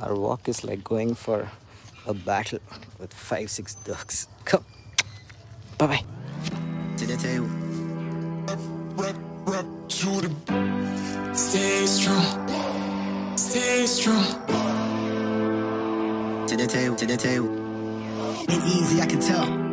Our walk is like going for a battle with 5-6 ducks. Come, bye bye. To the table. Stay strong. Stay strong. To the table. To the table. Ain't easy, I can tell.